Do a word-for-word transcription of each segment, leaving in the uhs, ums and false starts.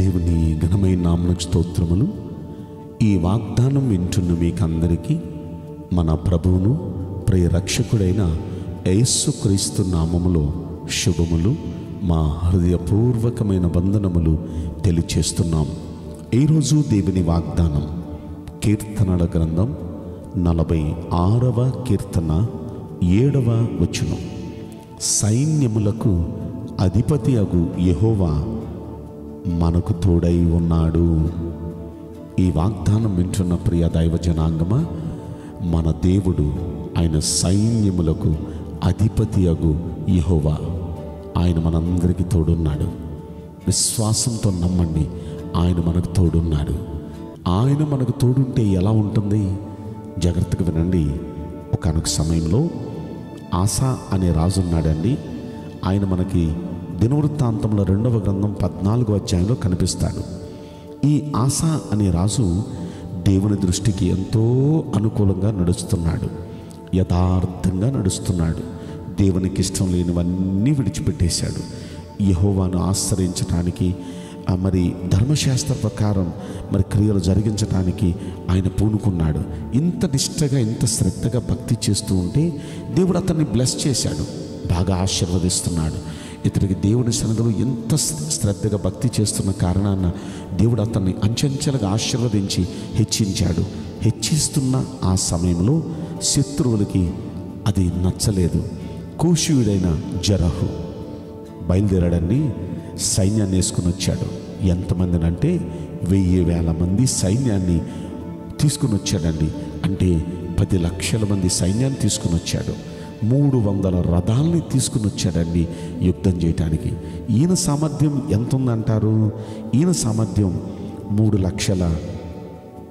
దేవుని ఘనమైన నామమునకు స్తోత్రములు। ఈ వాగ్దానం వింటున్న మీకందరికీ మన ప్రభువును ప్రియ రక్షకుడైన యేసుక్రీస్తు నామములో శుభములు, మా హృదయపూర్వకమైన వందనములు తెలియచేస్తున్నాం। ఈరోజు దేవుని వాగ్దానం కీర్తనల గ్రంథం నలభై ఆరవ కీర్తన ఏడవ వచనం, సైన్యములకు అధిపతి అగు యెహోవా మనకు తోడై ఉన్నాడు। ఈ వాగ్దానం వింటున్న ప్రియ దైవ జనాంగమా, మన దేవుడు ఆయన సైన్యములకు అధిపతి అగు యెహోవా, ఆయన మనందరికీ తోడున్నాడు। విశ్వాసంతో నమ్మండి, ఆయన మనకు తోడున్నాడు। ఆయన మనకు తోడుంటే ఎలా ఉంటుంది? జాగ్రత్తగా వినండి। ఒకానొక సమయంలో ఆసా అనే రాజు ఉన్నాడండి। ఆయన మనకి దినవృత్తాంతంలో రెండవ గ్రంథం పద్నాలుగో అధ్యాయంలో కనిపిస్తాడు। ఈ ఆసా అనే రాజు దేవుని దృష్టికి ఎంతో అనుకూలంగా నడుస్తున్నాడు, యథార్థంగా నడుస్తున్నాడు, దేవునికి ఇష్టం లేనివన్నీ విడిచిపెట్టేశాడు, యెహోవాను ఆశ్రయించడానికి మరి ధర్మశాస్త్ర ప్రకారం మరి క్రియలు జరిగించడానికి ఆయన పూనుకున్నాడు। ఇంత నిష్టగా ఇంత శ్రద్ధగా భక్తి చేస్తూ ఉంటే దేవుడు అతన్ని బ్లెస్ చేశాడు, బాగా ఆశీర్వదిస్తున్నాడు। ఇతనికి దేవుని సన్నిధిలో ఎంత శ్రద్ధగా భక్తి చేస్తున్న కారణాన దేవుడు అతన్ని అంచెంచెలుగా ఆశీర్వదించి హెచ్చించాడు। హెచ్చిస్తున్న ఆ సమయంలో శత్రువులకి అది నచ్చలేదు। కూషీయుడైన జరహు బయలుదేరాడని సైన్యాన్ని వేసుకుని వచ్చాడు। ఎంతమందినంటే వెయ్యి వేల మంది సైన్యాన్ని తీసుకుని వచ్చాడండి, అంటే పది లక్షల మంది సైన్యాన్ని తీసుకుని వచ్చాడు, మూడు వందల రథాలని తీసుకుని వచ్చాడండి యుద్ధం చేయటానికి। ఈయన సామర్థ్యం ఎంత ఉందంటారు? ఈయన సామర్థ్యం మూడు లక్షల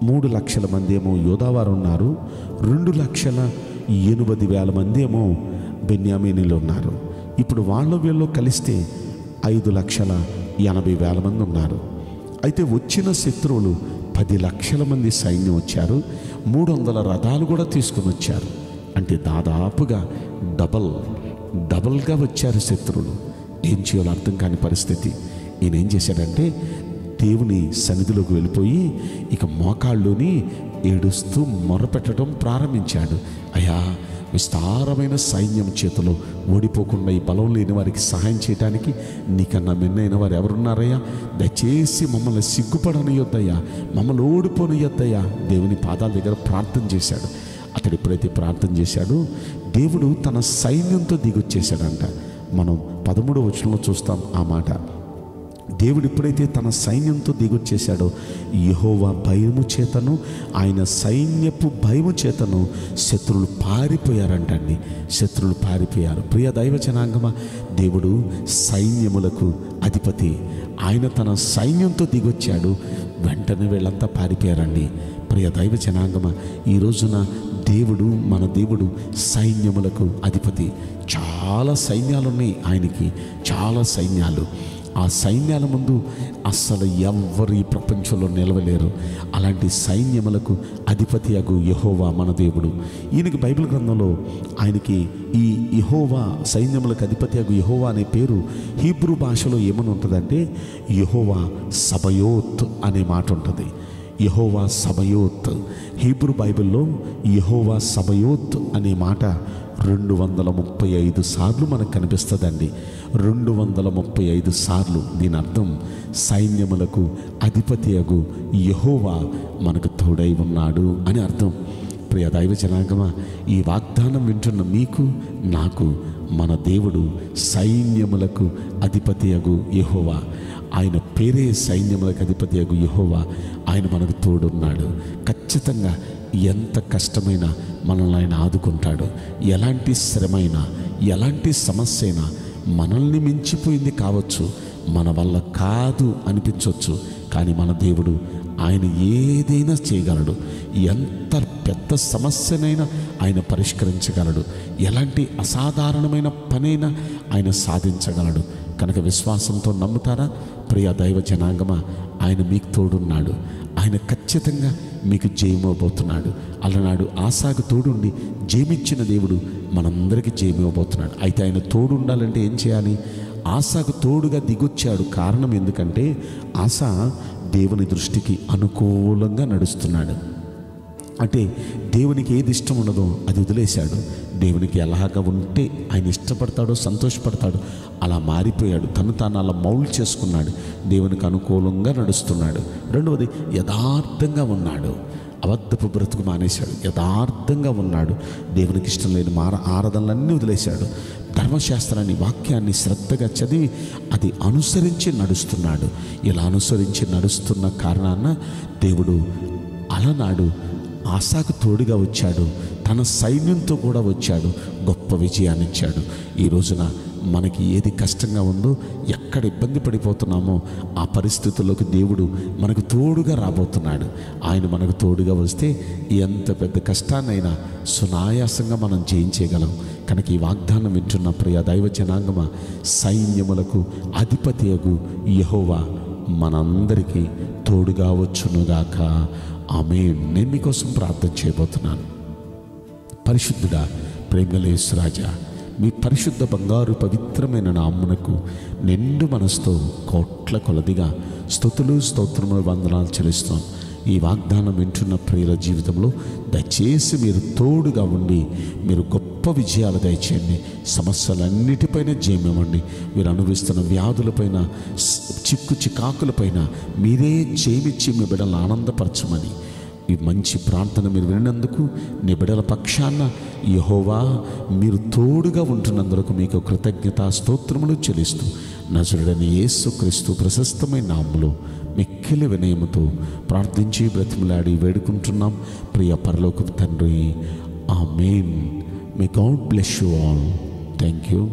మూడు లక్షల మంది ఏమో యోధావారు ఉన్నారు, రెండు లక్షల ఎనభై వేల మంది ఏమో బెన్యామీనీలు ఉన్నారు। ఇప్పుడు వాళ్ళ వీళ్ళు కలిస్తే ఐదు లక్షల ఎనభై వేల మంది ఉన్నారు। అయితే వచ్చిన శత్రువులు పది లక్షల మంది సైన్యం వచ్చారు, మూడు వందల రథాలు కూడా తీసుకుని వచ్చారు, అంటే దాదాపుగా డబల్ డబల్గా వచ్చారు శత్రువులు। ఏం చేయాలో అర్థం కాని పరిస్థితి। ఈయన ఏం చేశాడంటే దేవుని సన్నిధిలోకి వెళ్ళిపోయి ఇక మోకాళ్ళుని ఏడుస్తూ మొరపెట్టడం ప్రారంభించాడు, అయ్యా విస్తారమైన సైన్యం చేతిలో ఓడిపోకుండా ఈ బలం లేని వారికి సహాయం చేయడానికి నీకన్నా మిన్నైన వారు ఎవరున్నారయ్యా? దయచేసి మమ్మల్ని సిగ్గుపడనియొద్దయ్యా, మమ్మల్ని ఓడిపోనియొద్దయ్యా దేవుని పాదాల దగ్గర ప్రార్థన చేశాడు। అతడు ఎప్పుడైతే ప్రార్థన చేశాడో దేవుడు తన సైన్యంతో దిగొచ్చేశాడంట। మనం పదమూడో వచనంలో చూస్తాం ఆ మాట, దేవుడు ఎప్పుడైతే తన సైన్యంతో దిగొచ్చేశాడో యెహోవా భయము చేతను ఆయన సైన్యపు భయము చేతను శత్రువులు పారిపోయారంటండి, శత్రువులు పారిపోయారు। ప్రియ దైవ జనాంగమా, దేవుడు సైన్యములకు అధిపతి, ఆయన తన సైన్యంతో దిగొచ్చాడు, వెంటనే వీళ్ళంతా పారిపోయారండి। ప్రియ దైవ జనాంగమా, ఈ రోజున దేవుడు మన దేవుడు సైన్యములకు అధిపతి। చాలా సైన్యాలు ఉన్నాయి ఆయనకి, చాలా సైన్యాలు। ఆ సైన్యాల ముందు అస్సలు ఎవ్వరు ఈ ప్రపంచంలో నిలవలేరు। అలాంటి సైన్యములకు అధిపతి అగు యెహోవా మన దేవుడు। ఈయనకి బైబిల్ గ్రంథంలో ఆయనకి ఈ యెహోవా సైన్యములకు అధిపతి అగు యెహోవా అనే పేరు హీబ్రూ భాషలో ఏమని ఉంటుందంటే యెహోవా సబయోత్ అనే మాట ఉంటుంది। యెహోవా సబయోత్, హీబ్రూ బైబిల్లో యెహోవా సబయోత్ అనే మాట రెండు వందల ముప్పై ఐదు సార్లు మనకు కనిపిస్తుందండి, రెండు వందల ముప్పై ఐదు సార్లు। దీని అర్థం సైన్యములకు అధిపతి అగు యెహోవా మనకు తోడై ఉన్నాడు అని అర్థం। ప్రియ దైవ జనాంగమా, ఈ వాగ్దానం వింటున్న మీకు నాకు మన దేవుడు సైన్యములకు అధిపతి అగు యెహోవా, ఆయన పేరే సైన్యములకు అధిపతి అగు యెహోవా, ఆయన మనకు తోడున్నాడు। ఖచ్చితంగా ఎంత కష్టమైనా మనల్ని ఆయన ఆదుకుంటాడు, ఎలాంటి శ్రమ అయినా ఎలాంటి సమస్య అయినా మనల్ని మించిపోయింది కావచ్చు, మన వల్ల కాదు అనిపించవచ్చు, కానీ మన దేవుడు ఆయన ఏదైనా చేయగలడు, ఎంత పెద్ద సమస్యనైనా ఆయన పరిష్కరించగలడు, ఎలాంటి అసాధారణమైన పనైనా ఆయన సాధించగలడు। కనుక విశ్వాసంతో నమ్ముతారా? ప్రియ దైవ జనాంగమా, ఆయన మీకు తోడున్నాడు, ఆయన ఖచ్చితంగా మీకు జయమివ్వబోతున్నాడు। అలనాడు ఆశాకు తోడుండి జయమిచ్చిన దేవుడు మనందరికీ జయమివ్వబోతున్నాడు। అయితే ఆయన తోడు ఉండాలంటే ఏం చేయాలి? ఆశాకు తోడుగా దిగొచ్చాడు. కారణం ఎందుకంటే ఆశ దేవుని దృష్టికి అనుకూలంగా నడుస్తున్నాడు. అంటే దేవునికి ఏది ఇష్టం ఉండదో అది వదిలేశాడు. దేవునికి ఎలాగా ఉంటే ఆయన ఇష్టపడతాడో సంతోషపడతాడు అలా మారిపోయాడు. తను తాను అలా మౌల్డ్ చేసుకున్నాడు. దేవునికి అనుకూలంగా నడుస్తున్నాడు. రెండవది యథార్థంగా ఉన్నాడు. అబద్ధపు బ్రతుకు మానేశాడు. యథార్థంగా ఉన్నాడు. దేవునికి ఇష్టం లేని మార ఆరాధనలన్నీ వదిలేశాడు. ధర్మశాస్త్రాన్ని వాక్యాన్ని శ్రద్ధగా చదివి అది అనుసరించి నడుస్తున్నాడు. ఇలా అనుసరించి నడుస్తున్న కారణాన దేవుడు అలనాడు ఆశాకు తోడుగా వచ్చాడు. తన సైన్యంతో కూడా వచ్చాడు. గొప్ప విజయాన్ని ఇచ్చాడు. ఈ రోజున మనకి ఏది కష్టంగా ఉందో, ఎక్కడ ఇబ్బంది పడిపోతున్నామో ఆ పరిస్థితుల్లోకి దేవుడు మనకు తోడుగా రాబోతున్నాడు. ఆయన మనకు తోడుగా వస్తే ఎంత పెద్ద కష్టాన్నైనా సునాయాసంగా మనం జయించగలం. కనుక ఈ వాగ్దానం వింటున్న ప్రియ దైవ జనాంగమా, సైన్యములకు అధిపతియగు యెహోవా మనందరికీ తోడుగా వచ్చునుగాక. ఆమేన్. నేను మీకోసం ప్రార్థన చేయబోతున్నాను. పరిశుద్ధుడా, ప్రేమగల యేసురాజా, మీ పరిశుద్ధ బంగారు పవిత్రమైన నామమునకు నిండు మనసుతో కోట్ల కొలదిగా స్తుతులు స్తోత్రముల వందనాలు చెల్లిస్తాం. ఈ వాగ్దానం వింటున్న ప్రియుల జీవితంలో దయచేసి మీరు తోడుగా ఉండి మీరు గొప్ప విజయాలు దయచేయండి. సమస్యలన్నిటిపైన జయమివ్వండి. మీరు అనుభవిస్తున్న వ్యాధులపైన, చిక్కు చికాకులపైన మీరే జయమిచ్చి మీ బిడ్డలను ఆనందపరచమని ఈ మంచి ప్రార్థన మీరు విన్నందుకు, నీ బిడ్డల పక్షాన యెహోవా మీరు తోడుగా ఉంటున్నందుకు మీకు కృతజ్ఞతా స్తోత్రములు చెల్లిస్తూ నజరుడైన యేసుక్రీస్తు ప్రశస్తమైన నామములో మిక్కిలి వినయముతో ప్రార్థించి బ్రతిమలాడి వేడుకుంటున్నాం ప్రియ పరలోకపు తండ్రి. ఆమేన్. May God bless you all. Thank you.